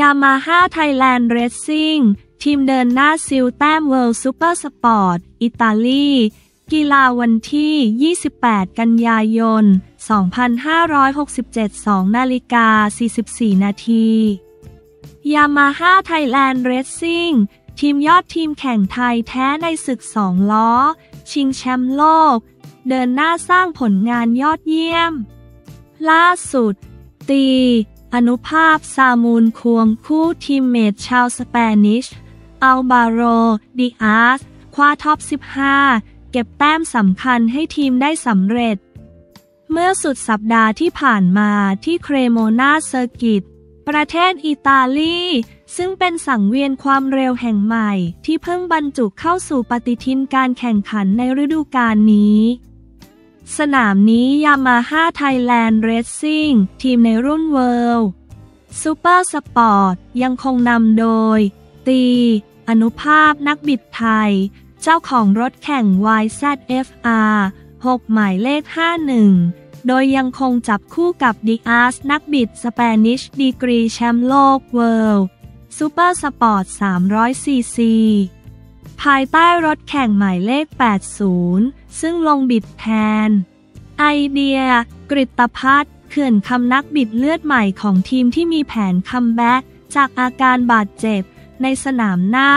Yamaha Thailand Racing ทีมเดินหน้าซิลแต้ม World Supersport อิตาลีกีฬาวันที่28กันยายน2567 2:44 น. Yamaha Thailand Racing ทีมยอดทีมแข่งไทยแท้ในศึก2ล้อชิงแชมป์โลกเดินหน้าสร้างผลงานยอดเยี่ยมล่าสุดตีอนุภาพซามูลควงคู่ทีมเมตชาวสเปนิชอัลบาโรดิอาสคว้าท็อป15เก็บแต้มสำคัญให้ทีมได้สำเร็จเมื่อสุดสัปดาห์ที่ผ่านมาที่เครโมนาเซอร์กิตประเทศอิตาลีซึ่งเป็นสังเวียนความเร็วแห่งใหม่ที่เพิ่งบรรจุเข้าสู่ปฏิทินการแข่งขันในฤดูกาลนี้สนามนี้ Yamaha Thailand Racing ทีมในรุ่น World Supersport ยังคงนำโดยตีอนุภาพนักบิดไทยเจ้าของรถแข่ง YZF-R6 หมายเลข 51 โดยยังคงจับคู่กับดิอาสนักบิดสเปนิชดีกรีแชมป์โลก World Supersport 300ccภายใต้รถแข่งหมายเลข 80 ซึ่งลงบิดแทนไอเดียกฤตภัทรเขื่อนคำนักบิดเลือดใหม่ของทีมที่มีแผนคัมแบ็กจากอาการบาดเจ็บในสนามหน้า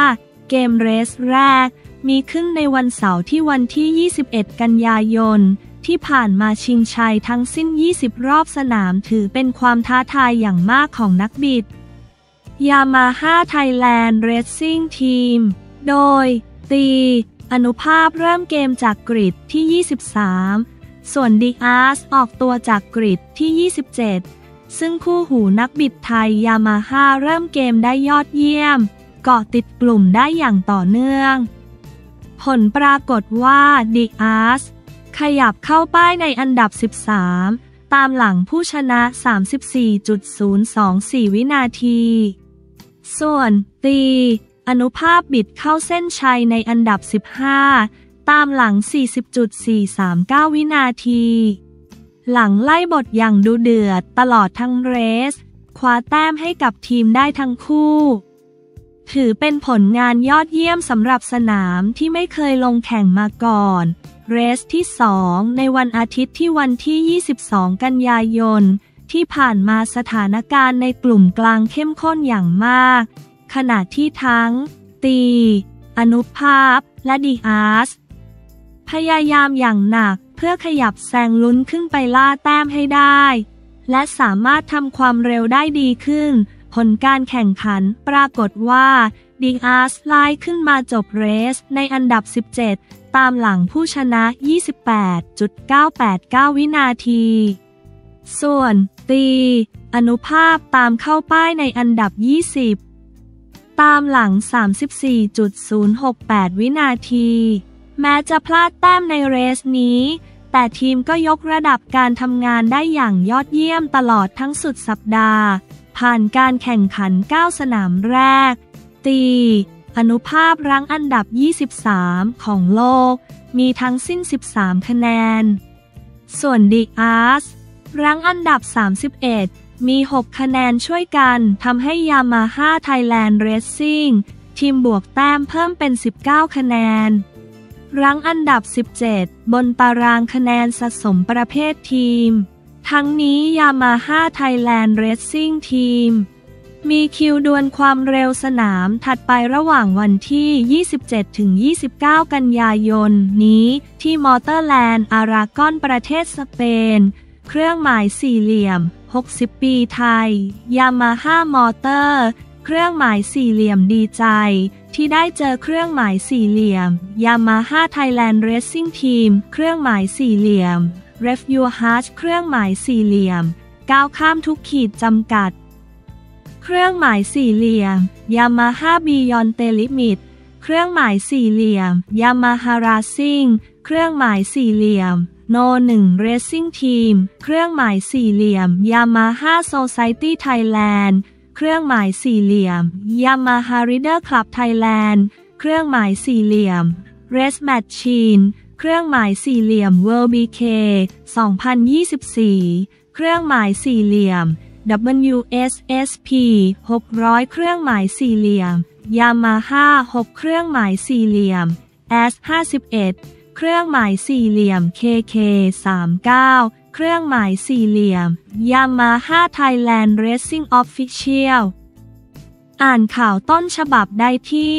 เกมเรสแรกมีขึ้นในวันเสาร์ที่วันที่21กันยายนที่ผ่านมาชิงชัยทั้งสิ้น20รอบสนามถือเป็นความท้าทายอย่างมากของนักบิด Yamaha Thailand Racing ทีมโดยตีอนุภาพเริ่มเกมจากกริดที่23ส่วนดิอาสออกตัวจากกริดที่27ซึ่งคู่หูนักบิดไทย Yamaha เริ่มเกมได้ยอดเยี่ยมเกาะติดกลุ่มได้อย่างต่อเนื่องผลปรากฏว่าดิอาสขยับเข้าป้ายในอันดับ13ตามหลังผู้ชนะ 34.024 วินาทีส่วนตีอนุภาพบิดเข้าเส้นชัยในอันดับ15ตามหลัง 40.439 วินาทีหลังไล่บทอย่างดูเดือดตลอดทั้งเรสคว้าแต้มให้กับทีมได้ทั้งคู่ถือเป็นผลงานยอดเยี่ยมสำหรับสนามที่ไม่เคยลงแข่งมาก่อนเรสที่2ในวันอาทิตย์ที่วันที่22กันยายนที่ผ่านมาสถานการณ์ในกลุ่มกลางเข้มข้นอย่างมากขณะที่ทั้งตีอนุภาพและดิอาสพยายามอย่างหนักเพื่อขยับแซงลุ้นขึ้นไปล่าแต้มให้ได้และสามารถทำความเร็วได้ดีขึ้นผลการแข่งขันปรากฏว่าดิอาสไล่ขึ้นมาจบเรสในอันดับ17ตามหลังผู้ชนะ 28.989 วินาทีส่วนตีอนุภาพตามเข้าป้ายในอันดับ20ตามหลัง 34.068 วินาทีแม้จะพลาดแต้มในเรสนี้แต่ทีมก็ยกระดับการทำงานได้อย่างยอดเยี่ยมตลอดทั้งสุดสัปดาห์ผ่านการแข่งขัน9สนามแรกตีอนุภาพรั้งอันดับ23ของโลกมีทั้งสิ้น13คะแนนส่วนดิอาสรั้งอันดับ31มี6คะแนนช่วยกันทำให้ Yamaha Thailand Racing ทีมบวกแต้มเพิ่มเป็น19คะแนนรั้งอันดับ17บนตารางคะแนนสะสมประเภททีมทั้งนี้ Yamaha Thailand Racing ทีมมีคิวดวลความเร็วสนามถัดไประหว่างวันที่ 27-29 กันยายนนี้ที่มอเตอร์แลนด์อารากอนประเทศสเปนเครื่องหมายสี่เหลี่ยม60ปีไทย Yamaha มอเตอร์เครื่องหมายสี่เหลี่ยมดีใจที่ได้เจอเครื่องหมายสี่เหลี่ยม Yamaha Thailand Racing Team เครื่องหมายสี่เหลี่ยม Ref Your Heart เครื่องหมายสี่เหลี่ยมก้าวข้ามทุกขีดจำกัดเครื่องหมายสี่เหลี่ยม Yamaha Beyond The Limit เครื่องหมายสี่เหลี่ยม Yamaha Racing เครื่องหมายสี่เหลี่ยมNo 1 Racing Team เครื่องหมายสี่เหลี่ยม Yamaha Society Thailand เครื่องหมายสี่เหลี่ยม Yamaha Rider Club Thailand เครื่องหมายสี่เหลี่ยม Race Machine เครื่องหมายสี่เหลี่ยม World BK 2024 เครื่องหมายสี่เหลี่ยม WSSP 600เครื่องหมายสี่เหลี่ยม Yamaha 6เครื่องหมายสี่เหลี่ยม S51 เครื่องหมายสี่เหลี่ยม KK39 เครื่องหมายสี่เหลี่ยม Yamaha Thailand Racing Official อ่านข่าวต้นฉบับได้ที่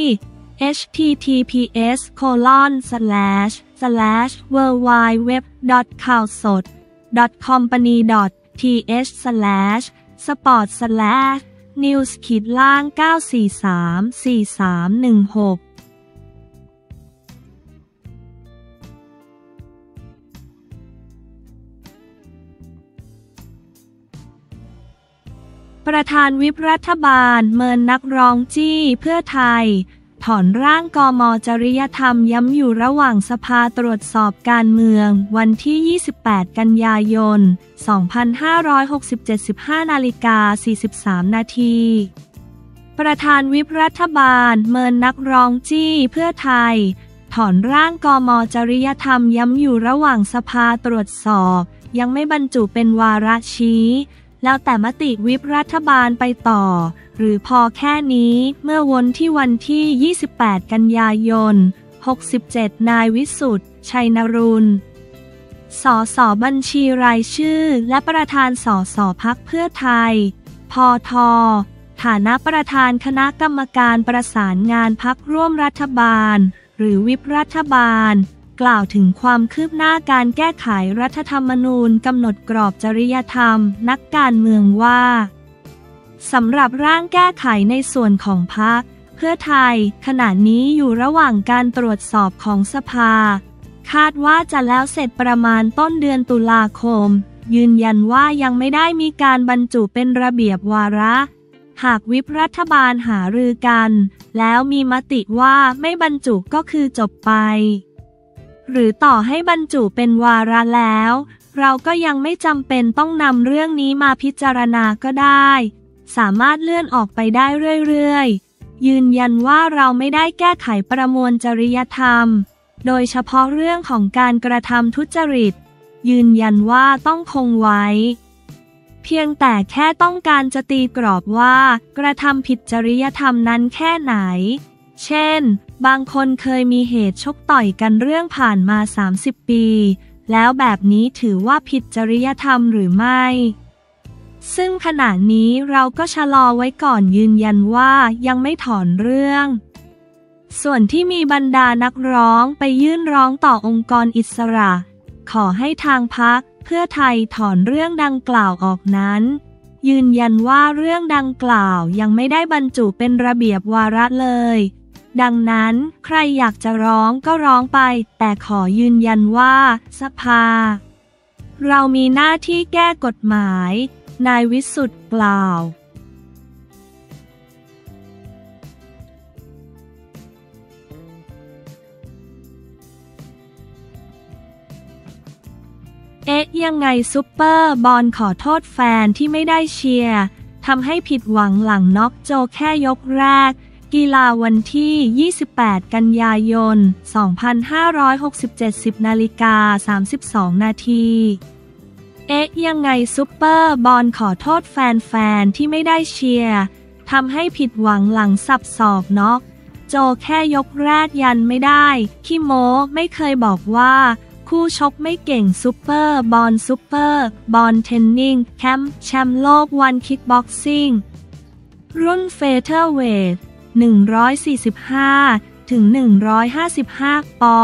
https://www.ข่าวสด.company.th/sport/news-9434316ประธานวิปรัฐบาลเมินนักร้องจี้เพื่อไทยถอนร่างกม.จริยธรรมย้ำอยู่ระหว่างสภาตรวจสอบการเมืองวันที่28กันยายน2567 15:43 น.ประธานวิปรัฐบาลเมินนักร้องจี้เพื่อไทยถอนร่างกม.จริยธรรมย้ำอยู่ระหว่างสภาตรวจสอบยังไม่บรรจุเป็นวาระชี้แล้วแต่มติวิปรัฐบาลไปต่อหรือพอแค่นี้เมื่อวนที่วันที่28กันยายน67นายวิสุทธิ์ชัยนรุณสสบัญชีรายชื่อและประธานสสพรรคเพื่อไทยพทฐานะประธานคณะกรรมการประสานงานพรรคร่วมรัฐบาลหรือวิปรัฐบาลกล่าวถึงความคืบหน้าการแก้ไขรัฐธรรมนูญกำหนดกรอบจริยธรรมนักการเมืองว่าสำหรับร่างแก้ไขในส่วนของพรรคเพื่อไทยขณะนี้อยู่ระหว่างการตรวจสอบของสภาคาดว่าจะแล้วเสร็จประมาณต้นเดือนตุลาคมยืนยันว่ายังไม่ได้มีการบรรจุเป็นระเบียบวาระหากวิปรัฐบาลหารือกันแล้วมีมติว่าไม่บรรจุก็คือจบไปหรือต่อให้บรรจุเป็นวาระแล้วเราก็ยังไม่จำเป็นต้องนำเรื่องนี้มาพิจารณาก็ได้สามารถเลื่อนออกไปได้เรื่อยๆยืนยันว่าเราไม่ได้แก้ไขประมวลจริยธรรมโดยเฉพาะเรื่องของการกระทำทุจริตยืนยันว่าต้องคงไว้เพียงแต่แค่ต้องการจะตีกรอบว่ากระทำผิดจริยธรรมนั้นแค่ไหนเช่นบางคนเคยมีเหตุชกต่อยกันเรื่องผ่านมา30ปีแล้วแบบนี้ถือว่าผิดจริยธรรมหรือไม่ซึ่งขณะนี้เราก็ชะลอไว้ก่อนยืนยันว่ายังไม่ถอนเรื่องส่วนที่มีบรรดานักร้องไปยื่นร้องต่อองค์กรอิสระขอให้ทางพรรคเพื่อไทยถอนเรื่องดังกล่าวออกนั้นยืนยันว่าเรื่องดังกล่าวยังไม่ได้บรรจุเป็นระเบียบวาระเลยดังนั้นใครอยากจะร้องก็ร้องไปแต่ขอยืนยันว่าสภาเรามีหน้าที่แก้กฎหมายนายวิสุทธิ์กล่าวเอ๊ะยังไงซุปเปอร์บอลขอโทษแฟนที่ไม่ได้เชียร์ทำให้ผิดหวังหลังน็อกโจแค่ยกแรกกีฬาวันที่28กันยายน2567 10:32 น.เอ๊ะยังไงซุปเปอร์บอลขอโทษแฟนๆที่ไม่ได้เชียร์ทำให้ผิดหวังหลังสับสอกน็อกโจแค่ยกแรกยันไม่ได้ขี้โม้ไม่เคยบอกว่าคู่ชกไม่เก่งซุปเปอร์บอลเทนนิ่งแชมป์โลกวันคิกบ็อกซิ่งรุ่นเฟเธอร์เวท145-155 ปอ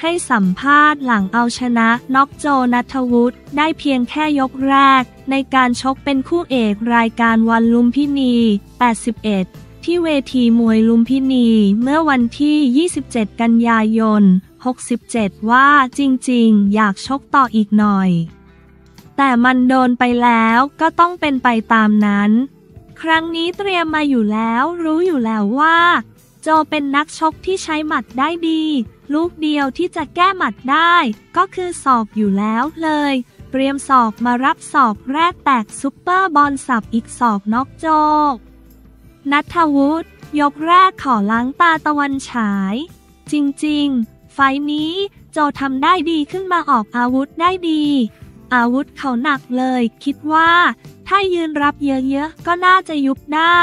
ให้สัมภาษณ์หลังเอาชนะน็อกโจนัทวุฒิได้เพียงแค่ยกแรกในการชกเป็นคู่เอกรายการวันลุมพินี81ที่เวทีมวยลุมพินีเมื่อวันที่27กันยายน67ว่าจริงๆอยากชกต่ออีกหน่อยแต่มันโดนไปแล้วก็ต้องเป็นไปตามนั้นครั้งนี้เตรียมมาอยู่แล้วรู้อยู่แล้วว่าโจเป็นนักชกที่ใช้หมัดได้ดีลูกเดียวที่จะแก้หมัดได้ก็คือศอกอยู่แล้วเลยเตรียมศอกมารับศอกแรกแตกซุปเปอร์บอลสับอีกศอกน็อกโจนัทวุฒิยกแรกขอล้างตาตะวันฉายจริงๆไฟนี้โจทำได้ดีขึ้นมาออกอาวุธได้ดีอาวุธเขาหนักเลยคิดว่า ถ้ายืนรับเยอะๆก็น่าจะยุบได้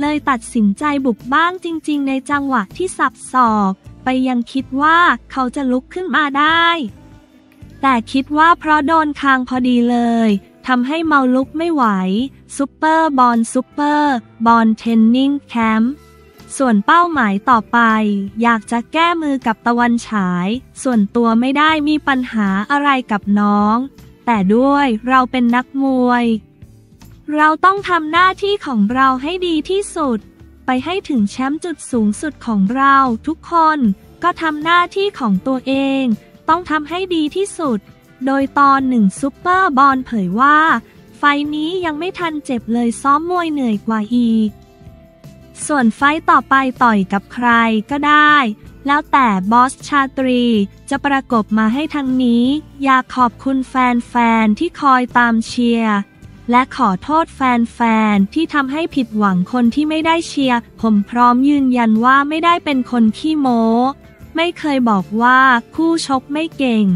เลยตัดสินใจบุกบ้างจริงๆในจังหวะที่สับศอกไปยังคิดว่าเขาจะลุกขึ้นมาได้แต่คิดว่าเพราะโดนคางพอดีเลยทำให้เมาลุกไม่ไหวซุปเปอร์บอลเทนนิงแคมป์ส่วนเป้าหมายต่อไปอยากจะแก้มือกับตะวันฉายส่วนตัวไม่ได้มีปัญหาอะไรกับน้องแต่ด้วยเราเป็นนักมวยเราต้องทำหน้าที่ของเราให้ดีที่สุดไปให้ถึงแชมป์จุดสูงสุดของเราทุกคนก็ทำหน้าที่ของตัวเองต้องทำให้ดีที่สุดโดยตอนหนึ่งซุปเปอร์บอลเผยว่าไฟนี้ยังไม่ทันเจ็บเลยซ้อมมวยเหนื่อยกว่าอีกส่วนไฟต่อไปต่อยกับใครก็ได้แล้วแต่บอสชาตรีจะประกบมาให้ทั้งนี้อยากขอบคุณแฟนๆที่คอยตามเชียร์และขอโทษแฟนๆที่ทำให้ผิดหวังคนที่ไม่ได้เชียร์ผมพร้อมยืนยันว่าไม่ได้เป็นคนขี้โม้ไม่เคยบอกว่าคู่ชกไม่เก่ง